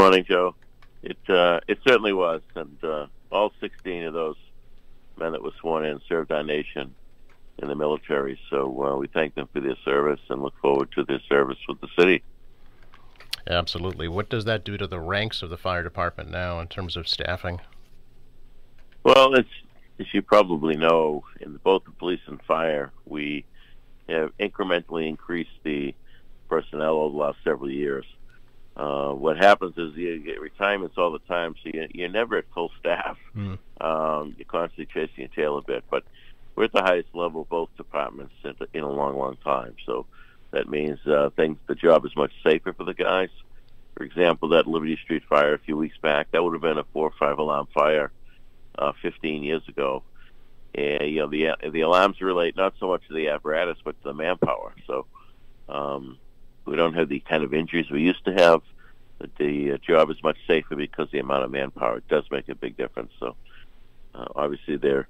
morning, Joe. It certainly was, and all 16 of those men that were sworn in served our nation in the military. So we thank them for their service and look forward to their service with the city. Absolutely. What does that do to the ranks of the fire department now in terms of staffing? Well, as you probably know, in both the police and fire, we have incrementally increased the personnel over the last several years. What happens is you get retirements all the time, so you're never at full staff. Mm. You're constantly chasing your tail a bit. But we're at the highest level of both departments in a long, long time. So that means the job is much safer for the guys. For example, that Liberty Street fire a few weeks back, that would have been a 4 or 5 alarm fire 15 years ago. And, you know, the alarms relate not so much to the apparatus but to the manpower. So we don't have the kind of injuries we used to have. But the job is much safer because the amount of manpower, it does make a big difference. So obviously they're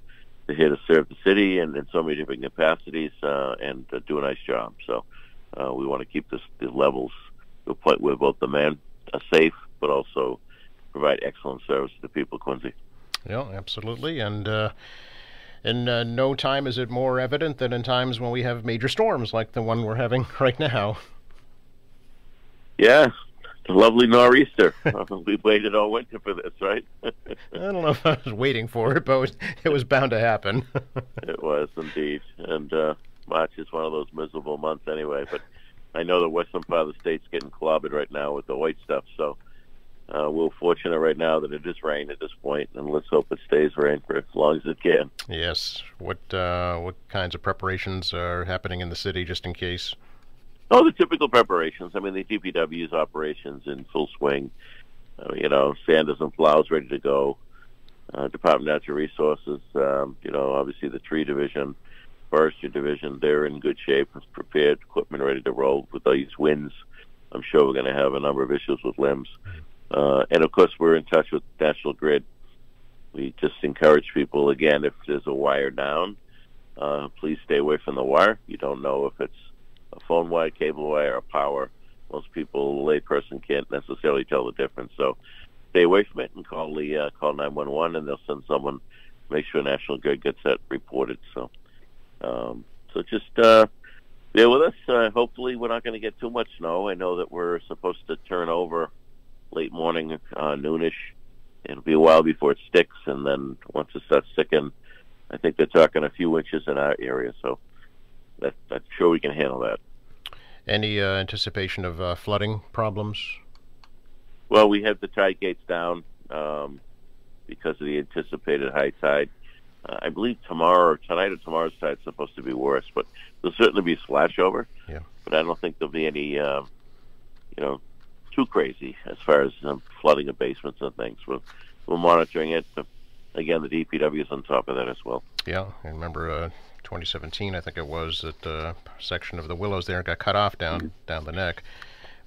here to serve the city and in so many different capacities and do a nice job. So we want to keep the levels to a point where both the men are safe but also provide excellent service to the people of Quincy. Yeah, absolutely. And in no time is it more evident than in times when we have major storms like the one we're having right now. Yeah, the lovely nor'easter. We waited all winter for this, right? I don't know if I was waiting for it, but it was bound to happen. It was indeed. And March is one of those miserable months anyway. But I know the western part of the state's getting clobbered right now with the white stuff, so we're fortunate right now that it is rain at this point, and let's hope it stays rain for as long as it can. Yes. What kinds of preparations are happening in the city just in case? Oh, the typical preparations. I mean, the DPW's operations in full swing. You know, sanders and plows ready to go. Department of Natural Resources, you know, obviously the Tree Division, Forestry Division, they're in good shape, prepared, equipment ready to roll with these winds. I'm sure we're going to have a number of issues with limbs. And, of course, we're in touch with National Grid. We just encourage people, again, if there's a wire down, please stay away from the wire. You don't know if it's a phone wire, cable wire, or power. Most people, a layperson, can't necessarily tell the difference. So stay away from it and call the call 911, and they'll send someone to make sure National Grid gets that reported. So just bear with us. Hopefully we're not going to get too much snow. I know that we're supposed to turn over late morning, noonish. It'll be a while before it sticks, and then once it starts sticking, I think they're talking a few inches in our area, so I'm sure we can handle that. Any anticipation of flooding problems? Well, we have the tide gates down because of the anticipated high tide. I believe tonight or tomorrow's tide is supposed to be worse, but there'll certainly be a flashover. Yeah. But I don't think there'll be any, you know, too crazy as far as flooding of basements and things. We're monitoring it. But again, the DPW is on top of that as well. Yeah, I remember 2017, I think it was, that section of the Willows there got cut off down the neck.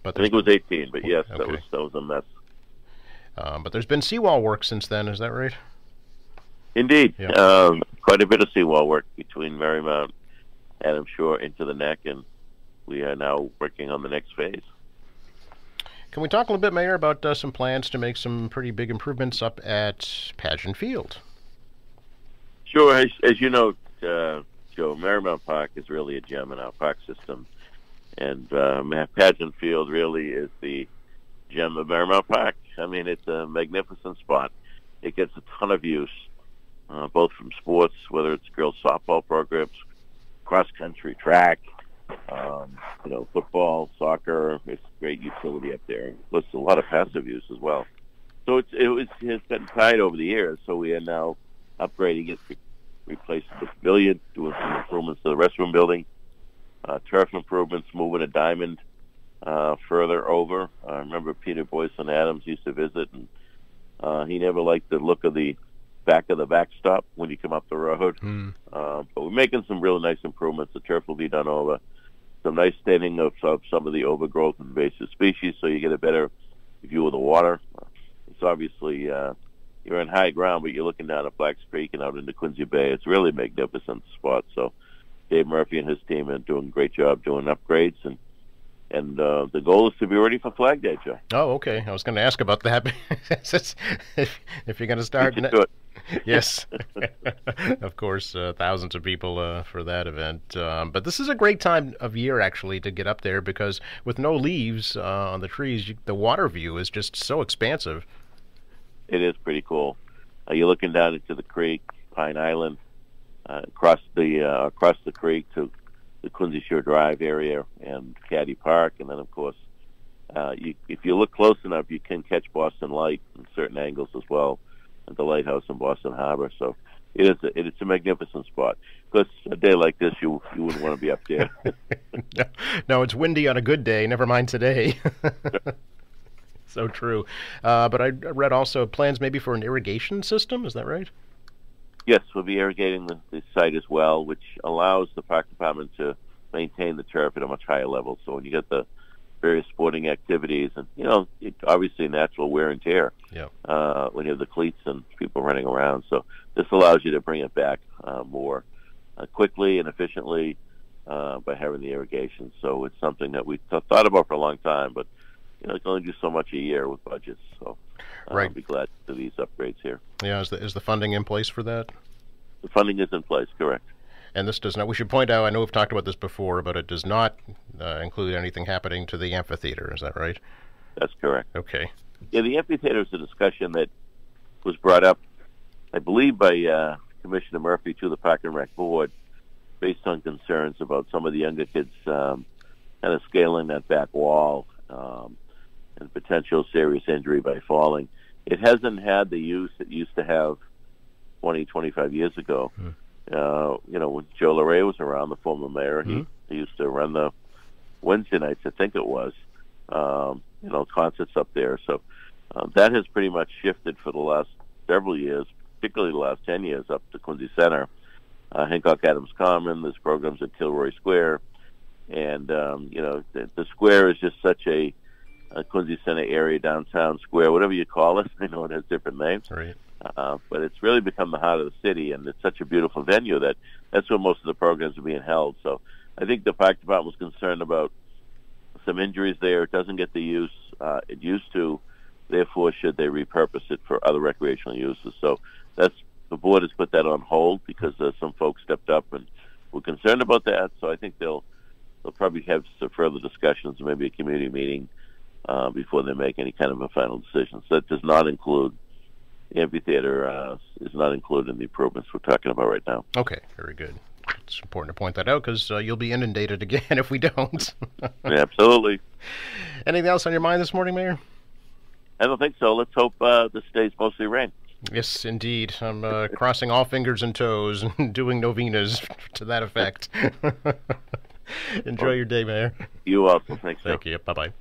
But I think it was 18, but yes, okay. that was a mess. But there's been seawall work since then, is that right? Indeed. Yeah. Quite a bit of seawall work between Merrymount, Adams Shore into the neck, and we are now working on the next phase. Can we talk a little bit, Mayor, about some plans to make some pretty big improvements up at Pageant Field? Sure. As you know, Joe, Merrymount Park is really a gem in our park system. And Pageant Field really is the gem of Merrymount Park. I mean, it's a magnificent spot. It gets a ton of use, both from sports, whether it's girls' softball programs, cross-country track, you know, football, soccer. It's great utility up there. Plus a lot of passive use as well. So it's been tied over the years, so we are now upgrading it, replacing the pavilion, doing some improvements to the restroom building, turf improvements, moving a diamond further over. I remember Peter Boyson Adams used to visit, and he never liked the look of the back of the backstop when you come up the road. Mm. But we're making some really nice improvements. The turf will be done over. Some nice thinning of some of the overgrowth and invasive species, so you get a better view of the water. It's obviously, you're on high ground, but you're looking down at Black Creek and out into Quincy Bay. It's really a magnificent spot. So Dave Murphy and his team are doing a great job doing upgrades, and And the goal is to be ready for Flag Day, Joe. Oh, okay. I was going to ask about that. If you're going to start... Yes, of course, thousands of people for that event. But this is a great time of year, actually, to get up there, because with no leaves on the trees, the water view is just so expansive. It is pretty cool. You're looking down into the creek, Pine Island, across the creek to the Quincy Shore Drive area and Caddy Park, and then, of course, if you look close enough, you can catch Boston Light in certain angles as well, at the lighthouse in Boston Harbor. So it's a magnificent spot. Because a day like this, you wouldn't want to be up there. No, it's windy on a good day. Never mind today. So true. But I read also plans maybe for an irrigation system. Is that right? Yes, we'll be irrigating the site as well, which allows the park department to maintain the turf at a much higher level. So when you get the various sporting activities, and it's obviously natural wear and tear. Yeah. When you have the cleats and people running around, so this allows you to bring it back more quickly and efficiently by having the irrigation. So it's something that we thought about for a long time, but you can only do so much a year with budgets. So right. I'll be glad to do these upgrades here. Yeah. Is the funding in place for that? The funding is in place, correct. And this does not, we should point out, I know we've talked about this before, but it does not include anything happening to the amphitheater. Is that right? That's correct. Okay. Yeah, the amphitheater is a discussion that was brought up, I believe, by Commissioner Murphy to the Park and Rec Board based on concerns about some of the younger kids kind of scaling that back wall and potential serious injury by falling. It hasn't had the use it used to have 20, 25 years ago. Hmm. When Joe Larrea was around, the former mayor, he used to run the Wednesday nights, I think it was, concerts up there. So that has pretty much shifted for the last several years, particularly the last 10 years, up to Quincy Center, Hancock Adams Common. There's programs at Kilroy Square. And, the square is just such a Quincy Center area, downtown square, whatever you call it. I know it has different names. Right. But it's really become the heart of the city, and it's such a beautiful venue that that's where most of the programs are being held. So I think the park department was concerned about some injuries there. It doesn't get the use it used to. Therefore, should they repurpose it for other recreational uses? So the board has put that on hold because some folks stepped up and were concerned about that. So I think they'll probably have some further discussions, maybe a community meeting before they make any kind of a final decision. So that does not include... The amphitheater is not included in the improvements we're talking about right now. Okay, very good. It's important to point that out because you'll be inundated again if we don't. Absolutely. Anything else on your mind this morning, Mayor? I don't think so. Let's hope this day's mostly rain. Yes, indeed. I'm crossing all fingers and toes and doing novenas to that effect. Enjoy your day, Mayor. You also. Thanks, Joe. Thank you. Bye-bye.